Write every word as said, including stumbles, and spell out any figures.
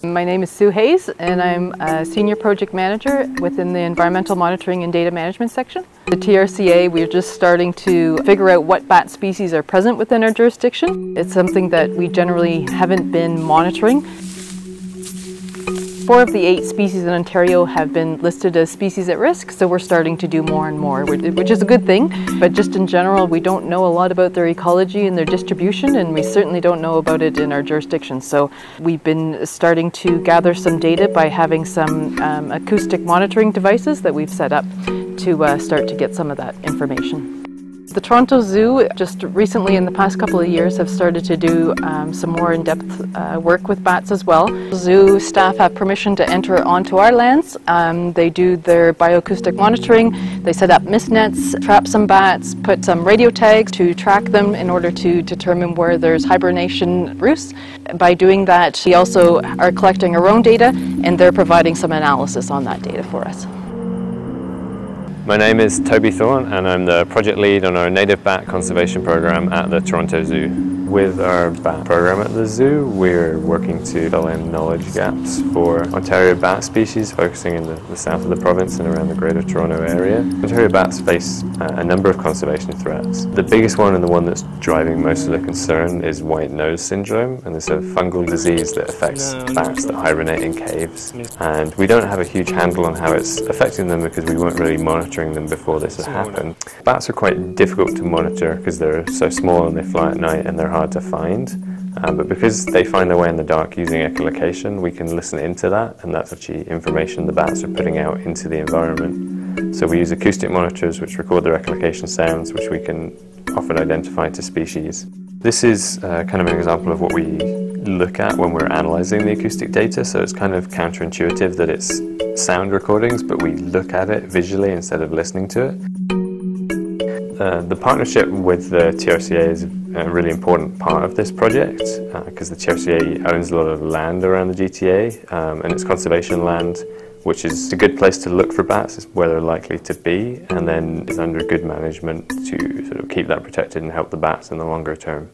My name is Sue Hayes and I'm a Senior Project Manager within the Environmental Monitoring and Data Management section. The T R C A, we're just starting to figure out what bat species are present within our jurisdiction. It's something that we generally haven't been monitoring. Four of the eight species in Ontario have been listed as species at risk, so we're starting to do more and more, which is a good thing. But just in general, we don't know a lot about their ecology and their distribution, and we certainly don't know about it in our jurisdiction. So we've been starting to gather some data by having some um, acoustic monitoring devices that we've set up to uh, start to get some of that information. The Toronto Zoo just recently in the past couple of years have started to do um, some more in-depth uh, work with bats as well. Zoo staff have permission to enter onto our lands. Um, they do their bioacoustic monitoring. They set up mist nets, trap some bats, put some radio tags to track them in order to determine where there's hibernation roosts. By doing that, we also are collecting our own data and they're providing some analysis on that data for us. My name is Toby Thorne and I'm the project lead on our native bat conservation program at the Toronto Zoo. With our bat program at the zoo, we're working to fill in knowledge gaps for Ontario bat species, focusing in the, the south of the province and around the Greater Toronto Area. Ontario bats face uh, a number of conservation threats. The biggest one and the one that's driving most of the concern is White Nose Syndrome, and it's a fungal disease that affects bats that hibernate in caves. And we don't have a huge handle on how it's affecting them because we weren't really monitoring them before this has happened. Bats are quite difficult to monitor because they're so small and they fly at night and they're hard to find. Um, but because they find their way in the dark using echolocation, we can listen into that, and that's actually information the bats are putting out into the environment. So we use acoustic monitors which record their echolocation sounds, which we can often identify to species. This is uh, kind of an example of what we look at when we're analysing the acoustic data, so it's kind of counterintuitive that it's sound recordings, but we look at it visually instead of listening to it. Uh, the partnership with the T R C A is a really important part of this project because uh, the T R C A owns a lot of land around the G T A um, and it's conservation land, which is a good place to look for bats, is where they're likely to be, and then it's under good management to sort of keep that protected and help the bats in the longer term.